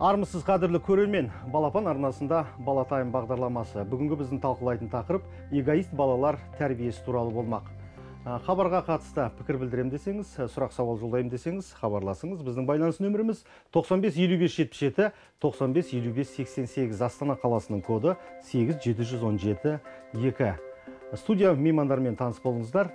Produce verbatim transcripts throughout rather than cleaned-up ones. Армысыз қадірлі көрермен, балапан арнасында балатайым бағдарламасы. Бүгінгі біздің талқылайтын тақырып эгоист балалар тәрбиесі туралы болмақ. Хабарға қатысты пікір білдірем десеңіз, сұрақ сауал жолдайым десеңіз, хабарласыңыз. Біздің байланыс нөміріміз тоқсан бес елу бес жетпіс жеті, тоқсан бес елу бес сексен сегіз, Астана қаласының коды сегіз жеті бір жеті екі. Студия меймандармен таныс болыңыздар.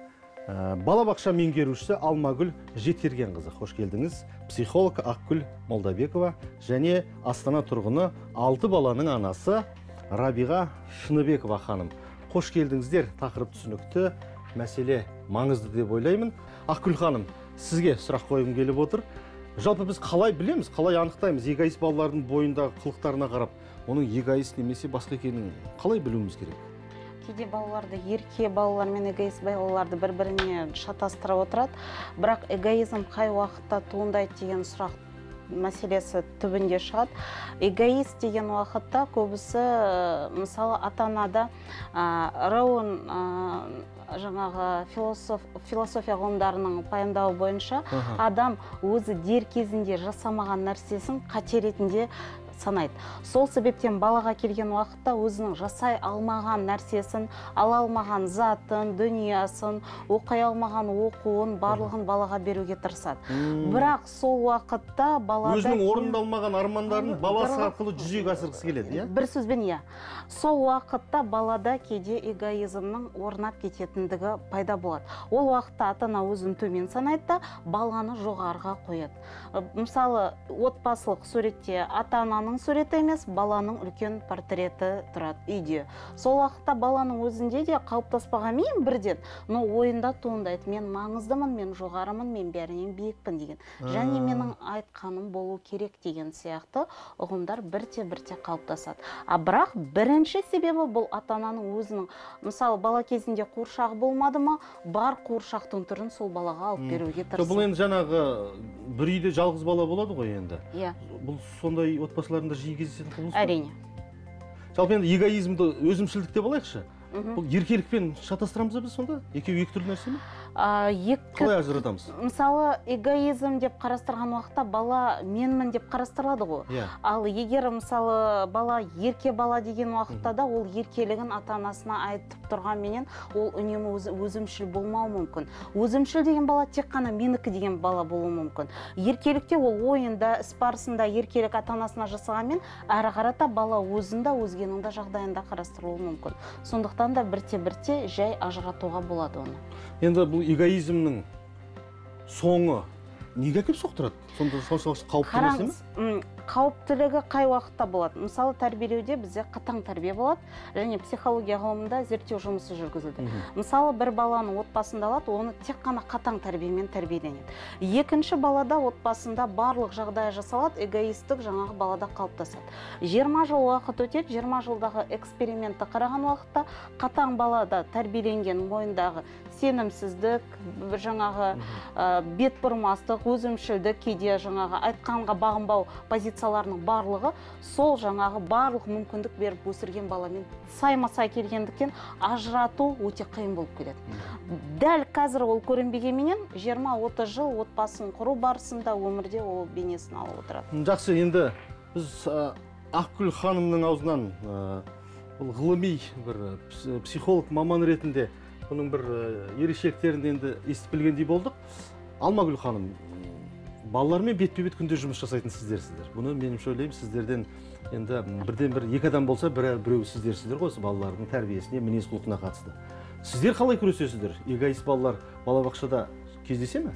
Балабақша меңгерушісі Алмагүл Жеткергенқызы, қош келдіңіз. Психолог Ақкүл Молдабекова және Астана тұрғыны алты баланың анасы Рабиға Шыныбекова ханым. Қош келдіңіздер, тақырып түсінікті, мәселе маңызды деп ойлаймын. Ақкүл ханым, сізге сұрақ қойым келіп отыр. Жалпы біз қалай білеміз, қалай анықтаймыз, эгоист балалардың бойындағы қылықтарына қарап, оның эгоист немесе басқа екенін қалай білуіміз керек? Кейде балаларды, ерке балалар мен эгоист балаларды бір-біріне шатастыра отырады. Бірақ эгоизм қай уақытта туындайды деген сұрақ мәселесі түбінде шығады. Эгоист деген уақытта көбісі, мысалы, ата-анада Раун жаңағы философия ғылымдарының пайымдауы бойынша адам өзі дер кезінде жасамаған нәрсесін қатер ретінде санайды. Сол себептен балаға келген уақытта өзінің жасай алмаған нәрсесін, ала алмаған затын, дүниясын, оқай алмаған оқуын, барлығын балаға беруге тырысады. Бірақ сол уақытта балада өзінің орындалмаған армандарын баласы арқылы жүзеге асырғысы келеді, иә? Бір сөзбен, иә. Сол уақытта балада кейде эгоизмнің орнап кететіндігі пайда болады. Ол уақытта ата-ана өзін төмен санайды да, баланы жоғарыға қояды. Мысалы, отбасылық суретте ата-ана суреті емес, баланың үлкен портреті тұрады үйде. Сол уақытта баланың өзінде де қалыптаспаған мен бірден, но ойында туындайды, мен маңыздымын, мен жоғарымын, мен бәрінен биікпін деген. Және менің айтқаным болу керек деген сияқты ұғымдар бірте-бірте қалыптасады. А бірақ бірінші себебі бұл ата-ананың өзінің, мысалы, бала кезінде қуыршақ болмады ма, бар қуыршақтың түрін сол балаға алып беруге тырысады. Бұл енді жаңағы бір үйде жалғыз бала болады ғой енді. Иә. Бұл сондай отбасы балаларында жиі кездесетін құбылыс. Әрине. Жалпы енді эгоизмді өзімшілдікте болайықшы. Бұл еркелікпен шатастырамыз біз сонда? Екеуі екі түрлі нәрсе ме? Қалай ажыратамыз? Мысалы, эгоизм деп қарастырған уақытта бала менмін деп қарастырылады ғой. Ал егер мысалы бала ерке бала деген уақытта да ол еркелігін ата-анасына айтып тұрған менен ол үнемі өзімшіл болмауы мүмкін. Өзімшіл деген бала тек қана менікі деген бала болуы мүмкін. Еркелікте ол ойында, іс барысында еркелік ата-анасына жасағанмен әрі қарата бала өзінде өзгенің де жағдайында қарастырылуы мүмкін. Сондықтан да бірте-бірте жай ажыратуға болады оны. Енді бұл эгоизмнің соңы неге кеп соқтырады? Сонда соншалықты қауіпті нәрсе ме? Қауіптілігі қай уақытта болады? Мысалы, тәрбиелеуде бізде қатаң тәрбие болады, және психология ғылымында зерттеу жұмысы жүргізілді. Мысалы, бір баланы отбасында алады, оны тек қана қатаң тәрбиемен тәрбиеленеді. Екінші балада отбасында барлық жағдай жасалады, эгоистік жаңағы балада қалыптасады. жиырма жыл уақыт өтеді, жиырма жылдағы экспериментті қараған уақытта қатаң балада тәрбиеленген мойындағы сенімсіздік, жаңағы бетбұрмастық, өзімшілдік, кейде жаңағы айтқанға бағынбау позицияларының барлығы сол жаңағы барлық мүмкіндік беріп өсірген баламен сайма-сай келгендіктен ажырату өте қиын болып келеді. Дәл қазір ол көрінбегенменен жиырма отыз жыл отбасын құру барысында өмірде ол бейнесін алып отырады. Жақсы, енді біз Ақкүл ханымның аузынан ғылыми бір психолог маман ретінде бұның бір ерекшеліктерін енді естіп білгендей болдық. Алмагүл ханым, балалармен бет-бет күнде жұмыс жасайтын сіздерсіздер. Бұны менімше ойлаймын, сіздерден енді бірден-бір екі адам болса, біреуі сіздерсіздер ғой, балалардың тәрбиесіне, мінез-құлқына қатысты. Сіздер қалай күресесіздер? Эгоист балалар балабақшада кездесе ме?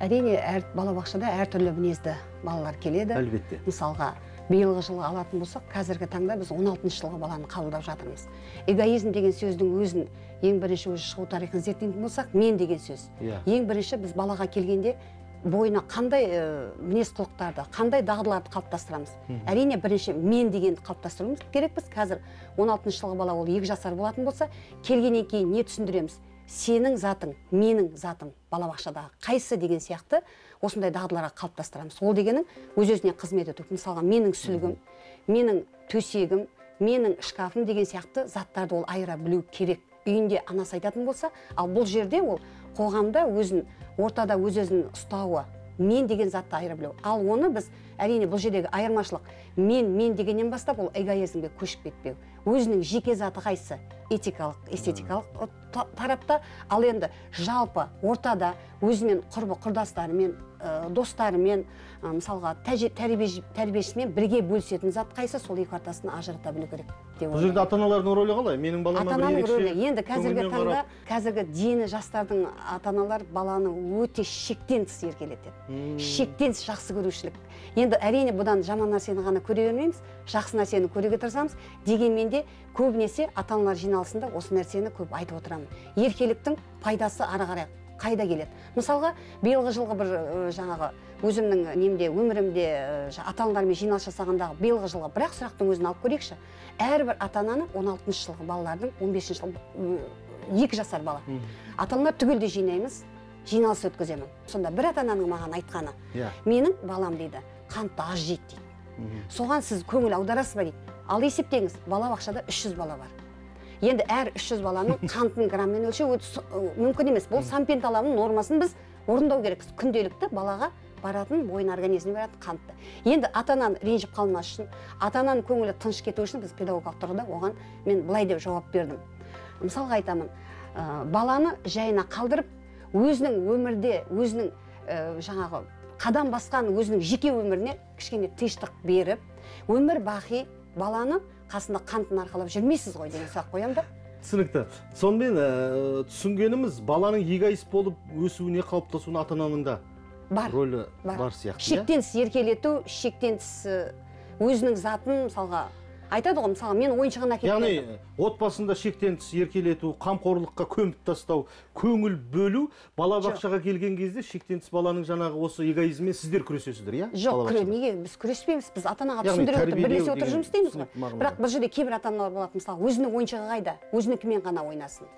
Әрине, балабақшада әртүрлі мінезді балалар келеді. Әлбетте. Мысалға, биылғы жылы алатын болсақ, қазіргі таңда біз он алтыншы жылғы баланы қабылдап жатырмыз. Эгоизм деген сөздің өзін ең бірінші өзі шығу тарихын зерттейтін болсақ, мен деген сөз. Ең бірінші біз балаға келгенде бойына қандай мінез құлықтарды, қандай дағдыларды қалыптастырамыз. Әрине, бірінші мен дегенді қалыптастыруымыз керек. Біз қазір он алтыншы жылғы бала ол екі жасар болатын болса, келгеннен кейін не түсіндіреміз? Сенің затың, менің затым, балабақшадағы қайсы деген сияқты осындай дағдыларға қалыптастырамыз. Ол дегенің өз-өзіне қызмет етіп, мысалға, менің сүлгім, менің төсегім, менің шкафым деген сияқты заттарды ол айыра білу керек. Үйінде анасы айтатын болса, ал бұл жерде ол қоғамда өзін, ортада өз-өзін ұстауы, мен деген затты айыра білу. Ал оны біз, әрине, бұл жердегі айырмашылық, мен, мен дегеннен бастап, ол эгоизмге көшіп кетпеу. Өзінің жеке заты қайсы, этикалық, эстетикалық тарапта, ал енді жалпы, ортада, өзімен құрбы құрдастарымен, достарымен, мысалға, тәрбиешімен бірге бөлісетін зат қайсы, сол екі ортасын ажырата білу керек. Бұл жерде ата-аналардың рөлі қалай? Менің балама бір ерекше. Енді қазіргі таңда, қазіргі дені жастардың ата-аналар баланы өте шектен тыс еркелетеді. Шектен тыс жақсы көрушілік. Енді әрине бұдан жаман нәрсені ғана көре бермейміз, жақсы нәрсені көре тұрсамыз, дегенмен де көбінесе ата-аналар жиналысында осы нәрсені көп айтып отырамын. Еркеліктің пайдасы ары-қарай қайда келеді. Мысалға, биылғы жылғы бір жаңағы өзімнің немде, өмірімде ата-аналармен жиналыс жасағандағы биылғы жылғы бірақ сұрақтың өзін алып көрейікші. Әрбір ата-ананы он алтыншы жылғы балалардың он бесінші жылғы екі жасар бала. Ата-аналар түгелде жинаймыз, жиналыс өткіземін. Сонда бір ата-ананың маған айтқаны, менің балам дейді, қанты аз жейді дейді. Соған сіз көңіл аударасыз ба дейді. Ал есептеңіз, бала бақшада үш жүз бала бар. Енді әр үш жүз баланың қантын граммен өлшеу мүмкін емес. Бұл сампенталамның нормасын біз орындау керек. Күнделікті балаға баратын, бойын организміне баратын қантты. Енді атанан ренжіп қалмас үшін, атанан көңілі тыныш кету үшін біз педагогикалық тұрғыда оған мен былай деп жауап бердім. Мысалға айтамын, баланы жайына қалдырып, өзінің өмірде, өзінің жаңағы қадам басқан өзінің жеке өміріне кішкене тыныштық беріп, өмір бақи баланы қасында қантын арқалап жүрмейсіз ғой деген сұрақ қоям да. Түсінікті. Сонымен түсінгеніміз баланың эгоист болып өсуіне қалыптасуына ата-ананың да рөлі бар сияқты. Шектен тыс еркелету, шектен тыс өзінің затын мысалға айтады ғой, мысалы мен ойыншығын әкелдім. Яғни отбасында шектен тыс еркелету, қамқорлыққа көміп тастау, көңіл бөлу, бала бақшаға келген кезде шектен тыс баланың жаңағы осы эгоизммен сіздер күресесіздер, иә? Жоқ, неге біз күреспейміз, біз ата-анаға түсіндіріп отырып бірлесе отырып жұмыс істейміз ғой. Бірақ бұл жерде кейбір ата-аналар болады, мысалы өзінің ойыншығы қайда, өзінікімен ғана ойнасын,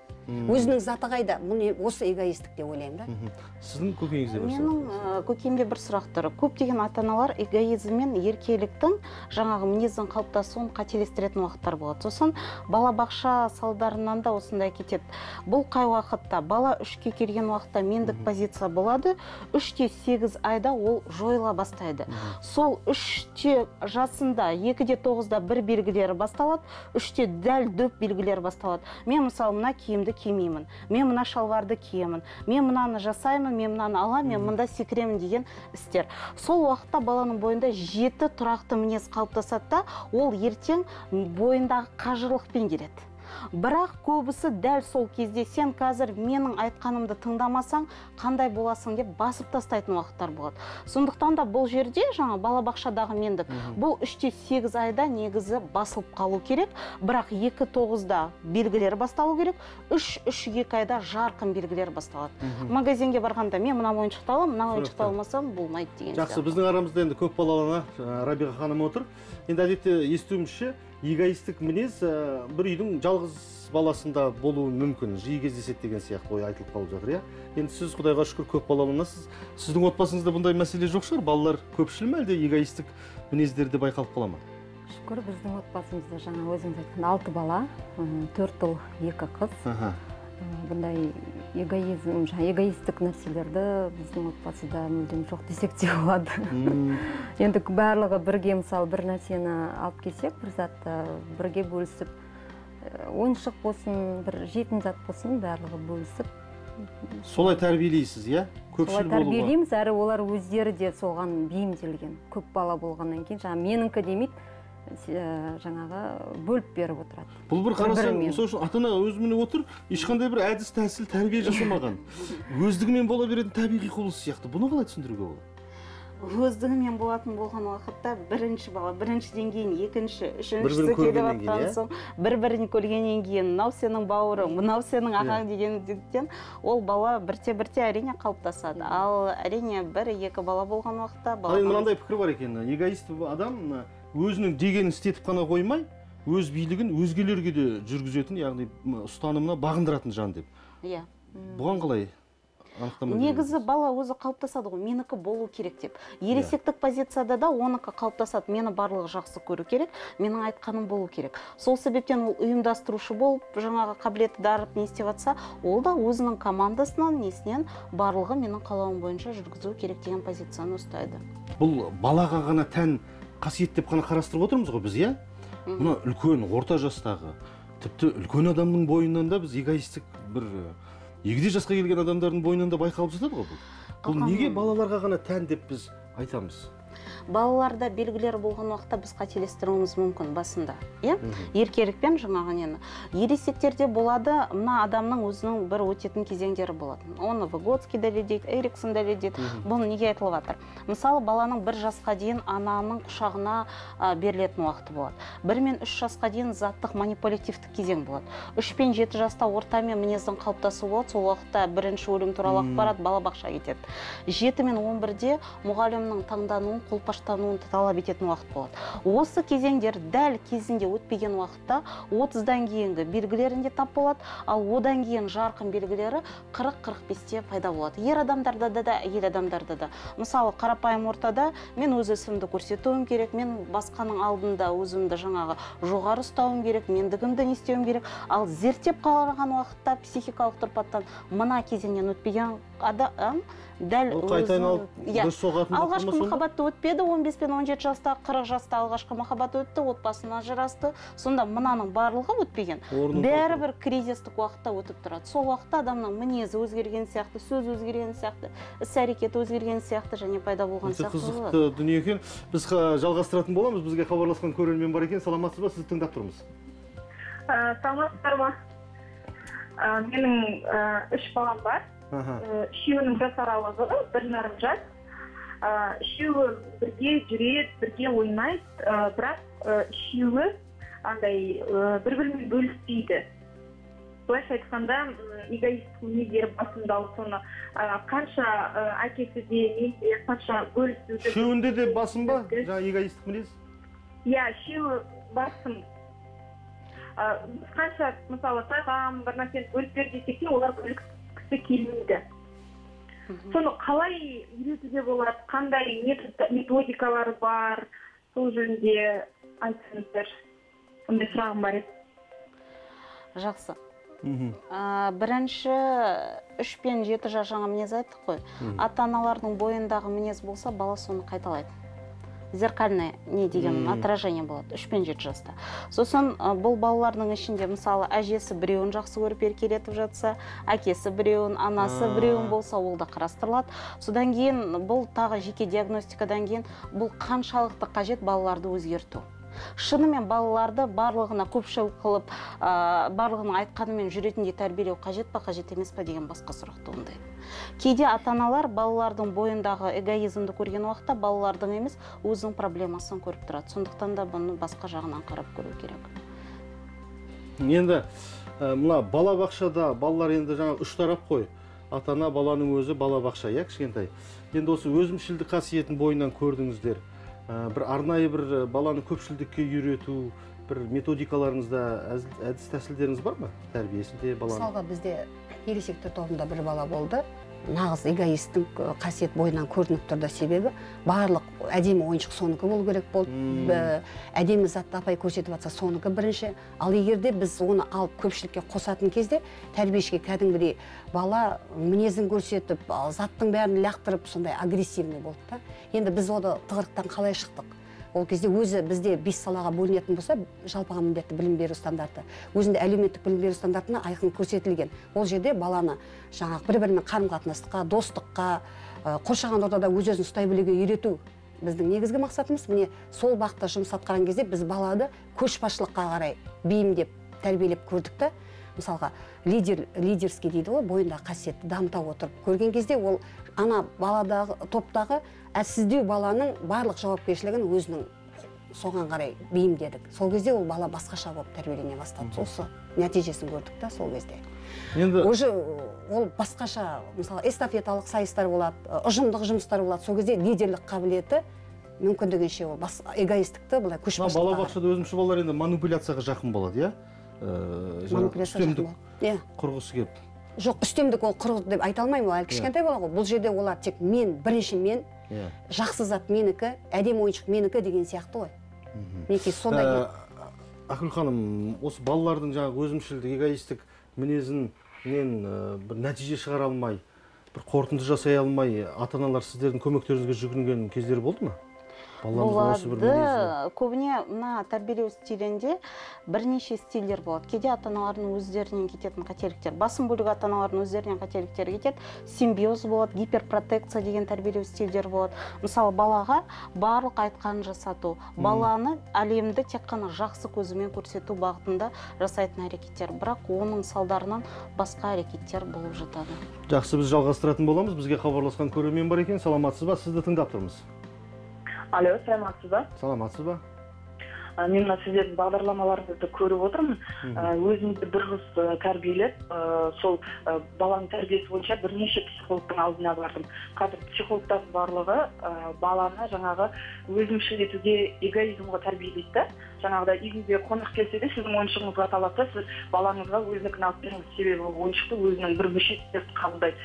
өзінің заты қайда, мұны осы эгоистік деп ойлаймын да. Сіздің көкейіңізде бір сұрақ? Менің көкейімде бір сұрақ тұр. Көптеген ата-аналар эгоизм мен еркеліктің жаңағы мінездің қалыптасуын қателестіретін уақыттар болады. Сосын бала бақша салдарынан да осындай кетеді. Бұл қай уақытта? Бала үшке келген уақытта мендік позиция болады. үштен сегіз айда ол жойыла бастайды. Сол үште жасында, екіден тоғызда бір белгілері басталады, үште дәл дөп белгілері басталады. Мен мысалы мына киімді кемеймін, мен мына шалварды киемін, мен мынаны жасаймын, мен мынаны алам, мен мында секіремін деген істер. Сол уақытта баланың бойында жеті тұрақты мінез қалыптасады да, ол ертең бойындағы қажырлықпен келеді. Бірақ көбісі дәл сол кезде сен қазір менің айтқанымды тыңдамасаң, қандай боласың деп басып тастайтын уақыттар болады. Сондықтан да бұл жерде жаңа балабақшадағы мендік. Бұл үштен сегіз айда негізі басылып қалу керек, бірақ екі тоғызда белгілер басталу керек, үш үш екі айда жарқын белгілер басталады. Магазинге барғанда мен мына ойыншықты алам, мына ойыншықты алмасам болмайды деген. Жақсы, біздің арамызда енді көп балалы ана Рабиға ханым отыр. Енді әдетте естуімше эгоистік мінез бір үйдің жалғыз баласында болуы мүмкін, жиі кездеседі деген сияқты ой айтылып қалып жатыр, иә? Енді сіз Құдайға шүкір көп балалысыз. Сіздің отбасыңызда бұндай мәселе жоқ шығар? Балалар көпшіл ме әлде эгоистік мінездерді байқалып қала ма? Шүкір, біздің отбасымызда жаңа өзіңіз айтқан алты бала, төрт ұл, екі қыз. Бұндай эгоизм, эгоистік нәрселерді біздің отбасыда мүлдем жоқ десек те болады. Енді барлығы бірге мысалы бір нәрсені алып келсек, бір затты бірге бөлісіп, ойыншық болсын, бір жетім зат болсын, барлығы бөлісіп. Солай тәрбиелейсіз, иә? Солай тәрбиелейміз, әрі олар өздері де соған бейімделген. Көп бала болғаннан кейін, жаңа меніңкі демейді, жаңағы бөліп беріп отырады. Бұл бір қарасаң, мысалы үшін ата-ана өзімен отыр, ешқандай бір әдіс, тәсіл, тәрбие жасамаған. Өздігімен бола беретін табиғи құбылыс сияқты. Бұны қалай түсіндіруге болады? Өздігімен болатын болған уақытта бірінші бала, бірінші деңгейін, екінші, үшіншісі келіп аттан соң, бір-бірін көргеннен кейін, мынау сенің бауырың, мынау сенің ағаң дегендіктен, ол бала бірте-бірте әрине қалыптасады. Ал әрине бір-екі бала болған уақытта бала. Ал мынандай пікір бар екен, эгоист адам өзінің дегенін істетіп қана қоймай, өз билігін өзгелерге де жүргізетін, яғни ұстанымына бағындыратын жан деп. Бұған қалай негізі бала өзі қалыптасады ғой, менікі болу керек деп. Ересектік позицияда да оныкі қалыптасады, мені барлығы жақсы көру керек, менің айтқаным болу керек. Сол себептен ол ұйымдастырушы болып, жаңағы қабілеті дарып не істеп жатса, ол да өзінің командасынан несінен барлығы менің қалауым бойынша жүргізу керек деген позицияны ұстайды. Бұл балаға ғана тән қасиет деп қана қарастырып отырмыз ғой біз, иә? Мына үлкен, орта жастағы, тіпті үлкен адамның бойынан да біз эгоистік бір егде жасқа келген адамдардың бойынан да байқалып жатады ғой бұл. Бұл неге балаларға ғана тән деп біз айтамыз? Балаларда белгілері болған уақытта біз қателестіруіміз мүмкін басында, иә? Еркелікпен жаңағы нені. Ересектерде болады, мына адамның өзінің бір өтетін кезеңдері болады. Оны Выготский дәлелдейді, Эриксон дәлелдейді. Бұл неге айтылып жатыр? Мысалы, баланың бір жасқа дейін ананың құшағына берілетін уақыты болады. Бір мен үш жасқа дейін заттық манипулятивтік кезең болады. Үш пен жеті жаста орта мен мінездің қалыптасуы болады. Сол уақытта бірінші өлім туралы ақпарат балабақша кетеді. Жеті мен он бірде мұғалімнің таңдануын қолпаштануын талап ететін уақыт болады. Осы кезеңдер дәл кезінде өтпеген уақытта отыздан кейінгі белгілерінде тап болады, ал одан кейін жарқын белгілері қырық қырық бесте пайда болады. Ер адамдарда да, әйел адамдарда да. Мысалы, қарапайым ортада мен өз өсімді көрсетуім керек, мен басқаның алдында өзімді жаңағы жоғары ұстауым керек, мендігімді не істеуім керек. Ал зерттеп қалған уақытта психикалық тұрпаттан мына кезеңнен өтпеген адам дәл алғашқы махаббатты өтпеді, он бес пен он жеті жаста, қырық жаста алғашқы махаббат өтті, отбасына ажырасты. Сонда мынаның барлығы өтпеген. Бәрібір кризистік уақытта өтіп тұрады. Сол уақытта адамның мінезі өзгерген сияқты, сөз өзгерген сияқты, іс-әрекет өзгерген сияқты және пайда болған сияқты. Қызықты дүние екен. Біз жалғастыратын боламыз. Бізге хабарласқан көрермен бар екен. Саламатсыз ба? Сізді тыңдап тұрмыз. Саламатсыздар ма? Менің үш балам бар. Үшеуінің жас аралығы бір жарым жас. Үшеуі бірге жүреді, бірге ойнайды, бірақ үшеуі андай бір-бірімен бөліспейді. Былайша айтқанда, эгоистік мінездері басымдау, соны қанша әкесі де мен де қанша бөлісуді. Үшеуінде де басым ба? Жаңа эгоистік мінез? Иә, үшеуі басым. Қанша, мысалы, тағам, бір нәрсені бөліп бер десек те, олар бөліп келмейді. Соны қалай үйретуге болады, қандай методикалары бар, сол жөнінде айтыңыздар. Ондай сұрағым бар еді. Жақсы. Бірінші үш пен жеті жас жаңа мінез айттық қой. Ата-аналардың бойындағы мінез болса, бала соны қайталайды. Зеркальное не деген отражение болады үш пен жеті жаста. Сосын бұл балалардың ішінде мысалы әжесі біреуін жақсы көріп еркелетіп жатса, әкесі біреуін, анасы біреуін болса, ол да қарастырылады. Содан кейін бұл тағы жеке диагностикадан кейін бұл қаншалықты қажет балаларды өзгерту. Шынымен балаларды барлығына көпшіл қылып, барлығына айтқанымен жүретіндей тәрбиелеу қажет па, қажет емес па деген басқа сұрақ туындайды. Кейде ата-аналар балалардың бойындағы эгоизмді көрген уақытта балалардың емес өзінің проблемасын көріп тұрады. Сондықтан да бұны басқа жағынан қарап көру керек. Енді мына балабақшада балалар енді жаңа үш тарап қой. Ата-ана, баланың өзі, балабақша, иә, кішкентай. Енді осы өзімшілдік қасиетін бойынан көрдіңіздер. Бір арнайы бір баланы көпшілдікке үйрету, бір методикаларыңызда әдіс тәсілдеріңіз бар ма? Тәрбиесінде баланы. Мысалға, бізде ересектер тобында бір бала болды. Нағыз эгоистің қасиет бойынан көрініп тұрды себебі. Барлық әдемі ойыншық соныкі болу керек болды. Әдемі затты апай көрсетіп атса соныкі бірінші. Ал егерде біз оны алып көпшілікке қосатын кезде тәрбиешке кәдімгідей бала мінезін көрсетіп, заттың бәрін лақтырып, сондай агрессивный болды да. Енді біз оны тығырықтан қалай шықтық? Ол кезде өзі бізде бес салаға бөлінетін болса, жалпыға міндетті білім беру стандарты. Өзінде әлеуметтік білім беру стандартына айқын көрсетілген. Ол жерде баланы жаңағы бір-бірімен қарым-қатынастыққа, достыққа, қоршаған ортада өз-өзін ұстай білуге үйрету. Біздің негізгі мақсатымыз міне сол бағытта жұмыс атқарған кезде біз баланы көшбасшылыққа қарай бейімдеп, тәрбиелеп көрдік те. Мысалға, лидер, лидерский дейді ғой, бойындағы қасиетті дамыта отырып көрген кезде ол ана баладағы, топтағы әлсіздеу баланың барлық жауапкершілігін өзінің соған қарай бейімдедік. Сол кезде ол бала басқаша болып тәрбиелене бастады. Осы нәтижесін көрдік та сол кезде. Уже ол басқаша, мысалы, эстафеталық сайыстар болады, ұжымдық жұмыстар болады. Сол кезде лидерлік қабілеті мүмкіндігінше ол эгоистікті былай көшбасшылыққа. Балабақшада өзімші балалар енді манипуляцияға жақын болады, иә? Манипуляция жақын болады. Құрғысы кеп. жоқ, үстемдік ол құрылды деп айта алмаймын, ол әлі кішкентай бала ғой. Бұл жерде олар тек мен, бірінші мен, жақсы зат менікі, әдем ойыншық менікі деген сияқты ғой. Мінекей сондай мен. Ақкүл ханым, осы балалардың жаңағы өзімшілдік, эгоистік мінезінен бір нәтиже шығара алмай, бір қорытынды жасай алмай, ата-аналар сіздердің көмектеріңізге жүгінген кездер болды ма? Болады. Көбіне мына тәрбиелеу стилінде бірнеше стильдер болады. Кейде ата-аналардың өздерінен кететін қателіктер, басым бөлігі ата-аналардың өздерінен қателіктер кетеді. Симбиоз болады, гиперпротекция деген тәрбиелеу стильдер болады. Мысалы, балаға барлық айтқанын жасату, баланы әлемді тек қана жақсы көзімен көрсету бағытында жасайтын әрекеттер, бірақ оның салдарынан басқа әрекеттер болып жатады. Жақсы, біз жалғастыратын боламыз. Бізге хабарласқан көрермен бар екен. Саламатсыз ба? Сізді тыңдап тұрмыз. Алло, саламатсыз ба? Саламатсыз ба? Мен мына сіздердің бағдарламаларыңызды көріп отырмын. Өзімді бір қыз тәрбиелеп, сол баланың тәрбиесі бойынша бірнеше психологтың алдына бардым. Қазір психологтар барлығы баланы жаңағы өзімшіл етуге, эгоизмға тәрбиелейді. Жаңағыда үйге қонақ келсе де сіздің ойыншығыңызға талапты, сіз балаңызға өзінікін алып беріңіз, себебі ойыншықты өзінің бір мүшесі деп қабылдайды,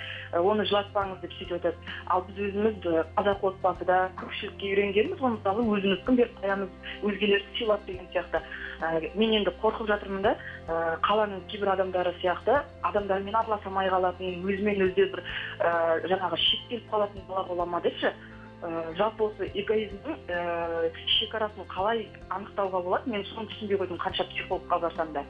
оны жылатпаңыз деп сөйтіп өтеді. Ал біз өзіміз қазақ отбасында көпшілікке үйренгенбіз, мысалы өзіміздің беріп қоямыз, өзгелерді сыйлап деген сияқты. Мен енді қорқып жатырмын да, қаланың кейбір адамдары сияқты адамдармен араласамай қалатын, өзімен өзі бір жаңағы шектеліп қалатын бала бола ма депші. Жалпы осы эгоизмнің шекарасын қалай анықтауға болады? Мен соны түсінбей қойдым, қанша психологқа барсам да.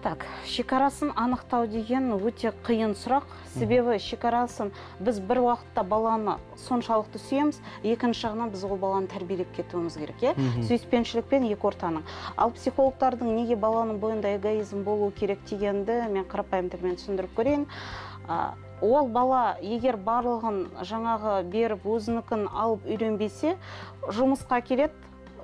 Так, шекарасын анықтау деген өте қиын сұрақ. Себебі шекарасын біз бір уақытта баланы соншалықты сүйеміз, екінші жағынан біз ол баланы тәрбиелеп кетуіміз керек. Сүйіспеншілікпен екі ортаның. Ал психологтардың неге баланың бойында эгоизм болу керек дегенді мен қарапайым тілмен түсіндіріп көрейін. Ол бала егер барлығын жаңағы беріп, өзінікін алып үйренбесе, жұмысқа келеді,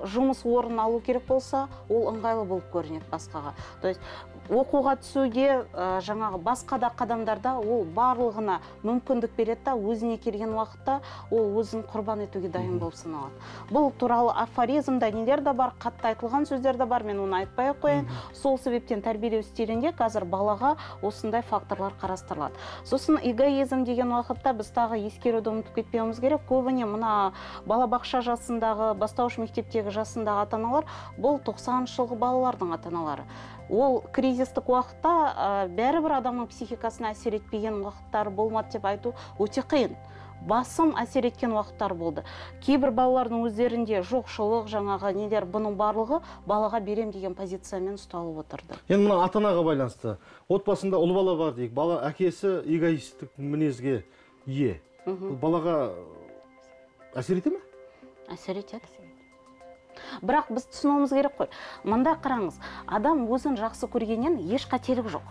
жұмыс орнын алу керек болса, ол ыңғайлы болып көрінеді басқаға. То есть оқуға түсуге, жаңағы басқа да қадамдарда ол барлығына мүмкіндік береді та, өзіне келген уақытта ол өзін құрбан етуге дайын болып саналады. Бұл туралы афоризмда нелер де бар, қатты айтылған сөздер де бар, мен оны айтпай қояйын. Сол себептен тәрбиелеу стилінде қазір балаға осындай факторлар қарастырылады. Сосын эгоизм деген уақытта біз тағы ескеруді ұмытып кетпеуіміз керек. Көбіне мына балабақша жасындағы, бастауыш мектептегі жасындағы ата-аналар, бұл тоқсаныншы жылғы балалардың ата-аналары. Ол кризистік уақытта бәрібір адамның психикасына әсер етпеген уақыттар болмады деп айту өте қиын. Басым әсер еткен уақыттар болды. Кейбір балалардың өздерінде жоқшылық, жаңағы нелер, бұның барлығы балаға берем деген позициямен ұсталып отырды. Енді мына ата-анаға байланысты. Отбасында ұл бала бар дейік. Бала әкесі эгоистік мінезге ие. Балаға әсер ете ме? Әсер етеді. Бірақ біз түсінуіміз керек қой. Мында қараңыз, адам өзін жақсы көргеннен еш қателік жоқ.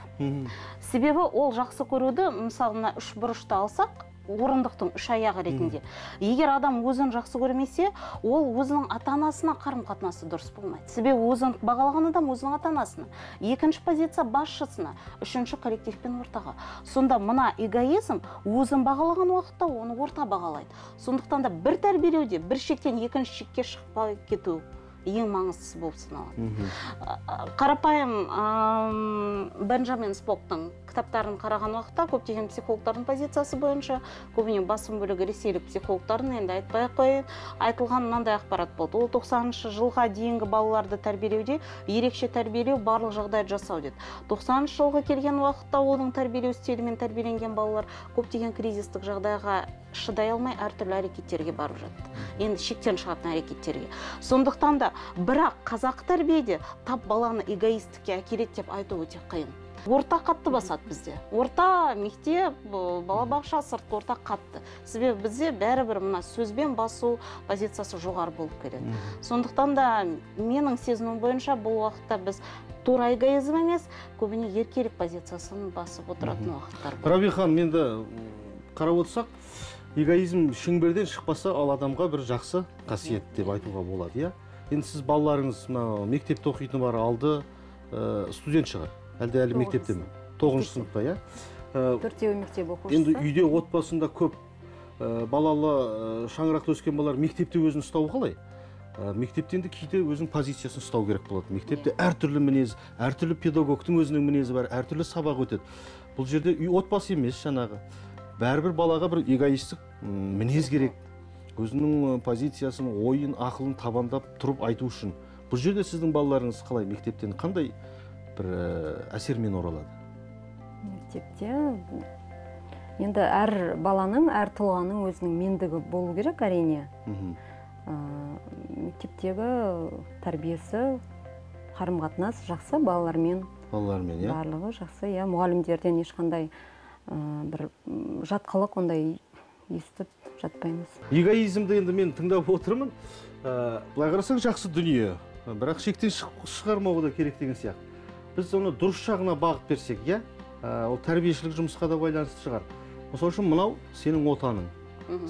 Себебі ол жақсы көруді, мысалы, үш бұрышты алсақ, орындықтың үш аяғы ретінде. Егер адам өзін жақсы көрмесе, ол өзінің ата-анасына қарым-қатынасы дұрыс болмайды. Себебі өзін бағалаған адам өзінің ата-анасына. Екінші позиция басшысына, үшінші коллективпен ортаға. Сонда мына эгоизм өзін бағалаған уақытта оны орта бағалайды. Сондықтан да бір тәрбиелеуде бір шектен екінші шекке шықпай кету ең маңыздысы болып саналады. Қарапайым Бенджамин Споктың кітаптарын қараған уақытта көптеген психологтардың позициясы бойынша, көбіне басым бөлігі ресейлік психологтардың, енді айтпай қойын, айтылған мынандай ақпарат болды. Ол тоқсаныншы жылға дейінгі балаларды тәрбиелеуде ерекше тәрбиелеу, барлық жағдай жасау деді. тоқсаныншы жылға келген уақытта оның тәрбиелеу стилімен тәрбиеленген балалар көптеген кризистік жағдайға шыдай алмай әртүрлі әрекеттерге барып жатты. Енді шектен шығатын әрекеттерге. Сондықтан да, бірақ қазақ тәрбиеде тап баланы эгоистікке әкеледі деп айту өте қиын. Орта қатты басады бізде. Орта мектеп, балабақша, сыртқы орта қатты. Себебі бізде бәрібір мына сөзбен басу позициясы жоғары болып келеді. Сондықтан да менің сезімім бойынша бұл уақытта біз тура эгоизм емес, көбіне еркелік позициясын басып отыратын уақыттар. Рабиға, менде қарап отырсақ, эгоизм шеңберден шықпаса, ал адамға бір жақсы қасиет деп айтуға болады. Енді сіз балаларыңыз мектепте оқитыны бар, алды студент шығар. Әлде әлі мектепте ме? Тоғызыншы сыныпта, иә? Төртеуі мектеп оқушысы. Енді үйде отбасында көп балалы шаңырақта өскен балалар мектепте өзін ұстауы қалай? мектептенді кейде өзің позициясын ұстау керек болады. Мектепте әртүрлі мінез, әртүрлі педагогтың өзінің мінезі бар, әртүрлі сабақ өтеді. Бұл жерде үй отбасы емес жаңағы. Бәрбір балаға бір эгоистік мінез керек. Өзінің позициясын, ойын, ақылын табандап тұрып айту үшін. Бұл жерде сіздің балаларыңыз қалай мектептен қандай бір әсермен оралады? Мектепте енді әр баланың, әр тұлғаның өзінің мендігі болу керек әрине. Мектептегі тәрбиесі, қарым-қатынас жақсы балалармен. Балалармен, иә. Барлығы жақсы, иә. Мұғалімдерден ешқандай бір жатқылық ондай естіп жатпаймыз. Эгоизмді енді мен тыңдап отырмын. Былай қарасаң жақсы дүние, бірақ шектен шығармауы да керек деген сияқты. Біз оны дұрыс жағына бағып берсек, иә, ол тәрбиешілік жұмысқа да байланысты шығар. Мысалы үшін мынау сенің отаның,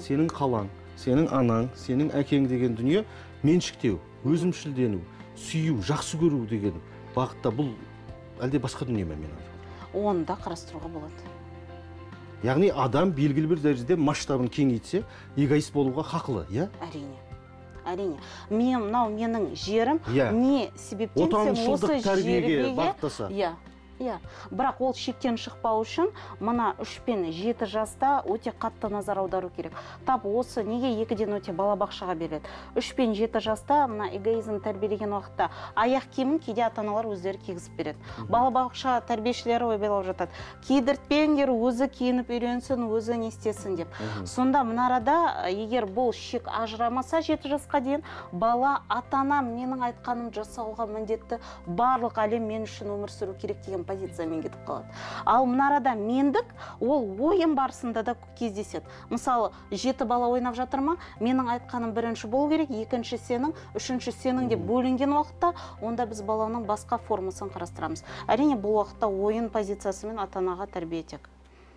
сенің қалаң, сенің анаң, сенің әкең деген дүние меншіктеу, өзімшілдену, сүйу, жақсы көру деген бағытта бұл әлде басқа дүние ме мен айтып? Оны да қарастыруға болады. Яғни адам белгілі бір дәрежеде масштабын кеңейтсе, эгоист болуға хақылы, иә? Әрине. Әрине, мен мынау менің жерім, не себептен сен осы жерге бақтаса. Бірақ ол шектен шықпау үшін мына үш пен жеті жаста өте қатты назар аудару керек. Тап осы неге екіден өте балабақшаға береді. үш пен жеті жаста мына эгоизм тәрбиелеген уақытта аяқ киімін кейде ата-аналар өздері кигізіп береді. Балабақша тәрбиешілері ойлап жатады. Кидіртпеңдер, өзі киініп үйренсін, өзі не істесін деп. Сонда мына арада егер бұл шек ажырамаса жеті жасқа дейін бала ата-анам менің айтқаным жасауға міндетті, барлық әлем мен үшін өмір сүру керек деген позициямен кетіп қалады. Ал мына арада мендік ол ойын барысында да кездеседі. Мысалы, жеті бала ойнап жатыр ма? Менің айтқаным бірінші болу керек, екінші сенің, үшінші сенің деп бөлінген уақытта, онда біз баланың басқа формасын қарастырамыз. Әрине, бұл уақытта ойын позициясымен ата-анаға тәрбие етек.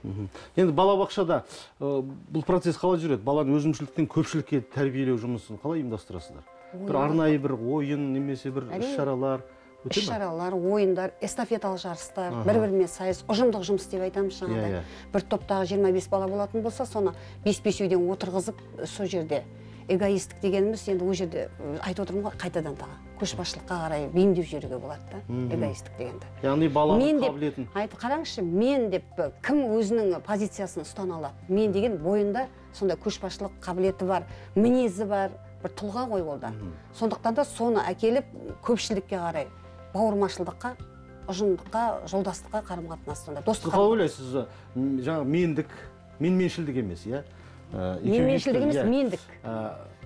Енді балабақшада бұл процесс қалай жүреді? Баланы өзімшіліктен көпшілікке тәрбиелеу жұмысын қалай ұйымдастырасыздар? Бір арнайы бір ойын немесе бір іс-шаралар іс-шаралар, ойындар, эстафеталы жарыстар, бір-бірімен сайыс, ұжымдық жұмыс деп айтамыз жаңағыдай. Бір топтағы жиырма бес бала болатын болса, соны бес-бесеуден отырғызып, со жерде эгоистік дегеніміз, енді ол жерде айтып отырмын ғой, қайтадан тағы көшбасшылыққа қарай бейімдеп жүруге болады да, эгоистік дегенді. Яғни баланың қабілетін. Айтып қараңызшы, мен деп кім өзінің позициясын ұстана алады? Мен деген бойында сонда көшбасшылық қабілеті бар, мінезі бар, бір тұлға ғой ол да. Сондықтан да соны әкеліп көпшілікке қарай бауырмашылдыққа, ұжымдыққа, жолдастыққа қарым-қатынасында. Қалай ойлайсыз, жаңа мендік, менменшілдік емес, иә? Менменшілдік емес, мендік.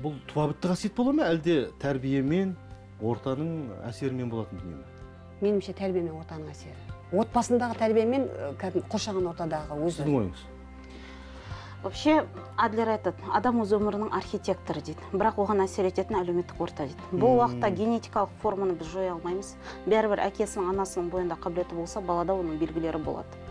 Бұл туабітті қасиет бола ма, әлде тәрбиемен, ортаның әсерімен болатын дүние ме? Менімше тәрбиемен, ортаның әсері. Отбасындағы тәрбиемен, қоршаған ортадағы өзі. Сіздің ойыңыз? Вообще, Адлер айтады, адам өз өмірінің архитекторы дейді, бірақ оған әсер ететін әлеуметтік орта дейді. Бұл уақытта генетикалық форманы біз жоя алмаймыз. Бәрібір әкесінің, анасының бойында қабілеті болса, балада оның белгілері болады.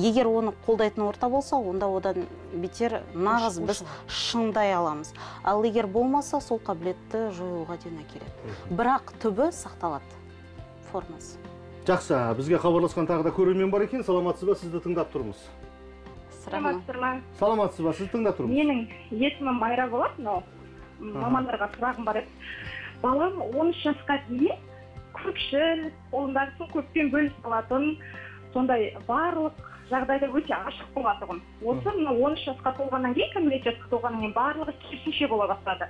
Егер оны қолдайтын орта болса, онда одан бетер нағыз біз шыңдай аламыз. Ал егер болмаса, сол қабілетті жоюға дейін әкеледі. Бірақ түбі сақталады формасы. Жақсы, бізге хабарласқан тағы да көрермен бар екен. Саламатсыз ба, сізді тыңдап тұрмыз. Саламатсыз ба, сіз тыңдап тұрмыз? Менің есімім Майра болады, но мамандарға сұрағым бар еді. Балам он үш жасқа дейін көпшіл, қолындағысын көппен бөлісіп алатын, сондай барлық жағдайда өте ашық болатұғын. Осы он үш жасқа толғаннан кейін, кәмелет жасқа толғаннан кейін барлығы керісінше бола бастады.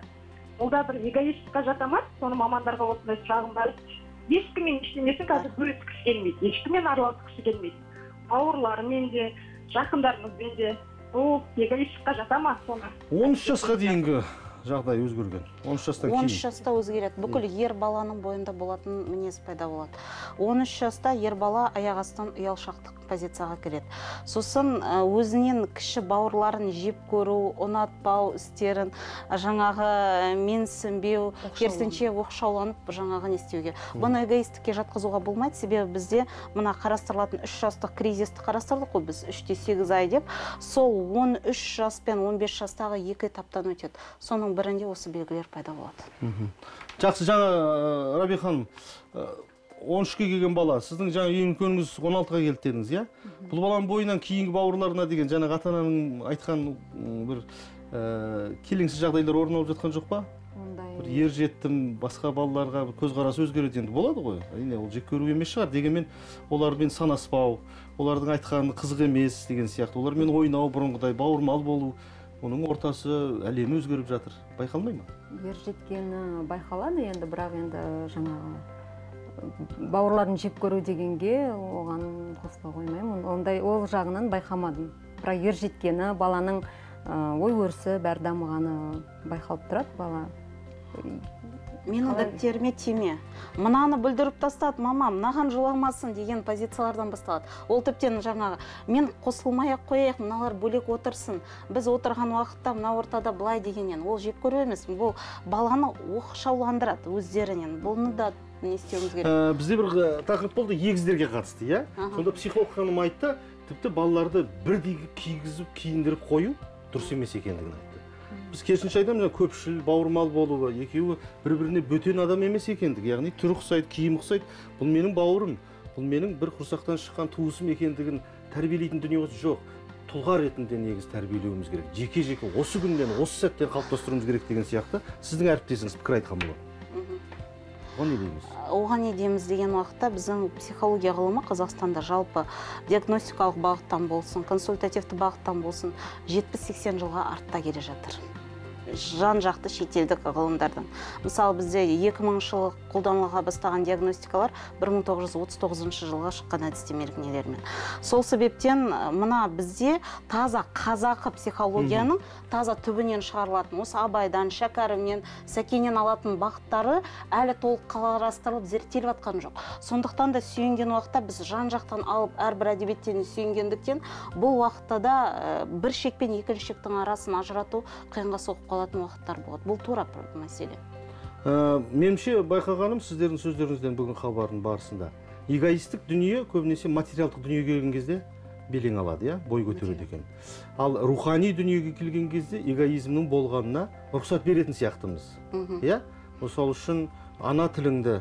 Ол да бір эгоистікке жатамады, соны мамандарға осындай сұрағым бар еді. Ешкіммен ештеңесін қазір бөліскісі келмейді, ешкіммен араласқысы келмейді. Бауырларымен де жақындарымызбен де бұл эгоистікке жата ма соны? он үш жасқа дейінгі жағдай өзгерген. он үш жастан кейін. он үш жаста өзгереді. Бүкіл ер баланың бойында болатын мінез пайда болады. он үш жаста ер бала аяқ астынан ұялшақтық позицияға кіреді. Сосын өзінен кіші бауырларын жеп көру, ұнатпау істерін, жаңағы менсінбеу, керісінше оқшауланып жаңағын істеуге. Бұны эгоистікке жатқызуға болмайды, себебі бізде мына қарастырылатын үш жастық кризисті қарастырдық қой, біз үштен сегіз ай деп. Сол он үш жас пен он бес жастағы екі этаптан өтеді. Соның бірінде осы белгілер пайда болады. Жақсы, жаңа Рабиға ханым, он үшке келген бала, сіздің жаңа ең көніңіз он алтыға келді дедіңіз, иә? Бұл баланың бойынан кейінгі бауырларына деген жаңа ата-ананың айтқан бір келеңсіз жағдайлар орын алып жатқан жоқ па? Ондай бір ер жеттім, басқа балаларға көзқарасы өзгереді енді болады ғой. Әрине, ол жек көру емес шығар, дегенмен олармен санаспау, олардың айтқаны қызық емес деген сияқты, олармен ойнау, бұрынғыдай бауырмал болу, оның ортасы әлемі өзгеріп жатыр. Байқалмай ма? Ер жеткені байқалады енді, бірақ енді жаңағы бауырларын жек көру дегенге оған қосыла қоймаймын. Ондай ол жағынан байқамадым. Бірақ ер жеткені баланың ой-өрісі бәр дамығаны байқалып тұрады бала. Мен дәптеріме теме. Мынаны бүлдіріп тастады, мама, мынаған жоламасын деген позициялардан басталады. Ол тіптен жаңағы, мен қосылмай-ақ қояйық, мыналар бөлек отырсын. Біз отырған уақытта мына ортада былай дегеннен. Ол жек көру емес, бұл баланы оқшауландырады өздерінен. Бұны да не істеуіміз керек? Бізде бір тақырып болды, егіздерге қатысты, иә? Сонда психолог ханым айтты, тіпті балаларды бірдей кигізіп, киіндіріп қою дұрыс емес екендігін айтты. Біз керісінше айтамыз, көпшіл, бауырмал болуға, екеуі бір-біріне бөтен адам емес екендігі, яғни түрі ұқсайды, киім ұқсайды, бұл менің бауырым, бұл менің бір құрсақтан шыққан туысым екендігін тәрбиелейтін дүниесі жоқ. Тұлға ретінде негіз тәрбиелеуіміз керек. Жеке-жеке осы күннен, осы сәттен қалыптастыруымыз керек деген сияқты. Сіздің әріптесіңіз пікір айтқан болады. Оған не дейміз? Оған не дейміз деген уақытта біздің психология ғылымы Қазақстанда жалпы диагностикалық бағыттан болсын, консультативті бағыттан болсын жетпіс сексен жылға артта келе жатыр. Жан-жақты шетелдік ғылымдардан. Мысалы, бізде екі мыңыншы жылы қолданылға бастаған диагностикалар бір мың тоғыз жүз отыз тоғызыншы жылға шыққан әдістемелік нелермен. Сол себептен мына бізде таза қазақы психологияның таза түбінен шығарылатын, осы Абайдан, Шәкәрімнен, Сәкеннен алатын бағыттары әлі толық қаларастырылып, зерттеліп атқан жоқ. Сондықтан да сүйенген уақытта біз жан-жақтан алып, әрбір әдебиеттен сүйенгендіктен, бұл уақытта да бір шек пен екінші шектің арасын ажырату қиынға соғып қалатын уақыттар болады. Бұл тура мәселе. Менімше байқағаным, сіздердің сөздеріңізден бүгін хабардың барысында. Эгоистік дүние көбінесе материалдық дүниеге келген кезде белең алады, иә, бой көтереді екен. Ал рухани дүниеге келген кезде эгоизмнің болғанына рұқсат беретін сияқтымыз. Иә? Мысалы үшін ана тіліңді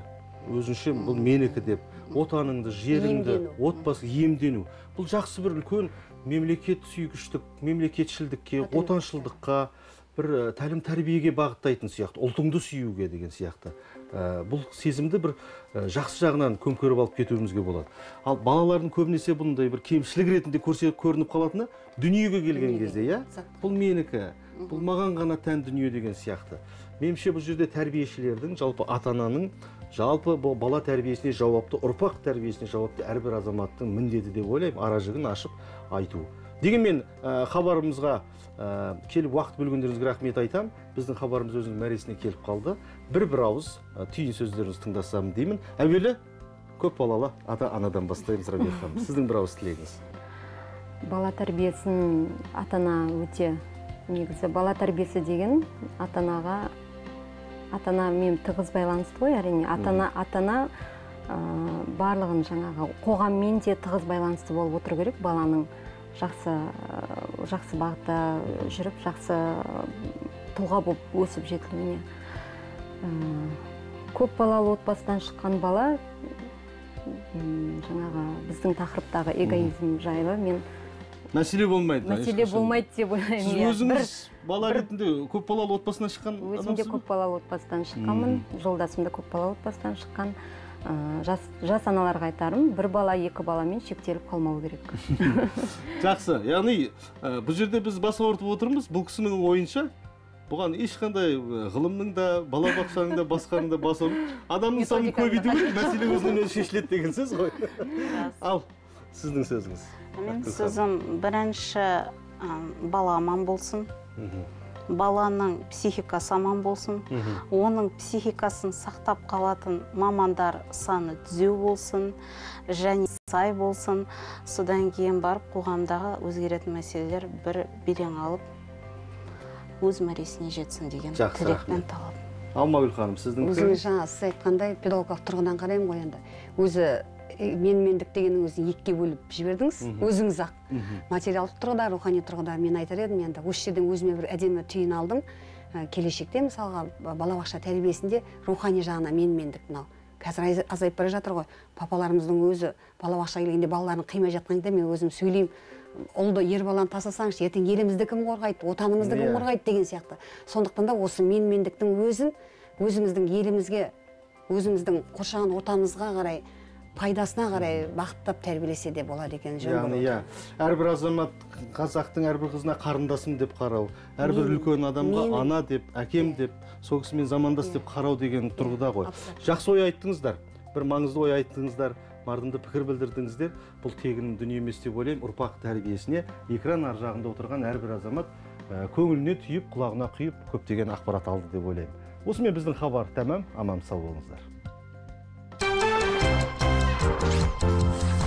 өзінше бұл менікі деп, отаныңды, жеріңді, отбасы емдену. Бұл жақсы бір үлкен мемлекет сүйгіштік, мемлекетшілдікке, отаншылдыққа, бір тәлім тәрбиеге бағыттайтын сияқты, ұлтыңды сүйуге деген сияқты. Бұл сезімді бір жақсы жағынан көмкөріп алып кетуімізге болады. Ал балалардың көбінесе бұндай бір кемшілік ретінде көрініп қалатыны дүниеге келген кезде, иә? Бұл менікі, бұл маған ғана тән дүние деген сияқты. Менімше бұл жерде тәрбиешілердің, жалпы ата-ананың, жалпы бала тәрбиесіне жауапты, ұрпақ тәрбиесіне жауапты әрбір азаматтың міндеті деп ойлаймын, аражығын ашып айту. Дегенмен хабарымызға келіп уақыт бөлгендеріңізге рахмет айтам. Біздің хабарымыз өзінің мәресіне келіп қалды. Бір-бір ауыз түйін сөздеріңізді тыңдасам деймін. Әуелі көп балалы ата-анадан бастаймыз, Рабиға ханым. Сіздің бір ауыз тілегіңіз. Бала тәрбиесін ата-ана өте негізі. Бала тәрбиесі деген ата-анаға ата-ана мен тығыз байланысты ғой, әрине. Ата-ана барлығын жаңағы қоғаммен де тығыз байланысты болып отыр керек баланың. Жақсы бағытта жүріп, жақсы тұлға болып өсіп жетілуіне. Көп балалы отбасыдан шыққан бала, жаңағы біздің тақырыптағы эгоизм жайлы мен... Мәселе болмайды. Мәселе болмайды деп ойлаймын. Сіз өзіңіз бала ретінде көп балалы отбасынан шыққан адамсыз ба? Өзімде көп балалы отбасынан шыққанмын, жолдасымда көп балалы отбасынан шыққан. Жас аналарға айтарым, бір бала, екі баламен шектеліп қалмау керек. Жақсы, яғни бұл жерде біз бас ауыртып отырмыз, бұл кісінің ойынша, бұған ешқандай ғылымның да, бала бақшаның да, басқаның да бас ауырып, адамның санын көбейту керек, мәселе өзінен шешіледі деген сөз ғой. Ал, сіздің сөзіңіз. Мен сөзім бірінші бала аман болсын. Баланың психикасы аман болсын, оның психикасын сақтап қалатын мамандар саны түзеу болсын, және сай болсын. Содан кейін барып қоғамдағы өзгеретін мәселелер бір белең алып, өз мәресіне жетсін деген тілекпен талап. Алмагүл ханым, сіздің кім? Өзіңіз жаңа сіз айтқандай педагогикалық тұрғыдан қараймын ғой енді. Өзі мен-мендік дегенің өзі екке бөліп жібердіңіз, өзіңіз-ақ. Материалдық тұрғыда, рухани тұрғыда мен айтар едім, енді осы жерден өзіме бір әдемі түйін алдым. Келешекте, мысалға, балабақша тәрбиесінде рухани жағына мен-мендік мынау. Қазір азайып бара жатыр ғой, папаларымыздың өзі балабақша келгенде балаларын қимай жатқанында мен өзім сөйлеймін. Олды ер баланы тасасаңшы, ертең елімізді кім қорғайды, отанымызды кім қорғайды деген сияқты. Сондықтан да осы мен-мендіктің өзін өзіміздің елімізге, өзіміздің қоршаған ортамызға қарай, пайдасына қарай бақыттап тәрбиелесе де болады екен. Яғни, иә. Әрбір азамат қазақтың әрбір қызына қарындасым деп қарау, әрбір үлкен адамға ана деп, әкем деп, сол кісімен замандас деп қарау деген тұрғыда ғой. Жақсы ой айттыңыздар, бір маңызды ой айттыңыздар, мардымды пікір білдірдіңіздер. Бұл тегін дүние емес деп ойлаймын, ұрпақ тәрбиесіне экран ар жағында отырған әрбір азамат көңіліне түйіп, құлағына құйып, көптеген ақпарат алды деп ойлаймын. Осымен біздің хабар тәмам. Аман сау болыңыздар.